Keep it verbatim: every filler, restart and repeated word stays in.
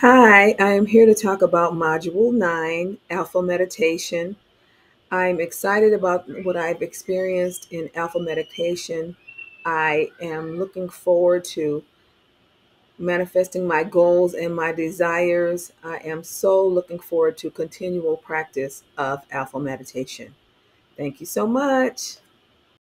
Hi, I am here to talk about Module nine, Alpha Meditation. I'm excited about what I've experienced in Alpha Meditation. I am looking forward to manifesting my goals and my desires. I am so looking forward to continual practice of Alpha Meditation. Thank you so much.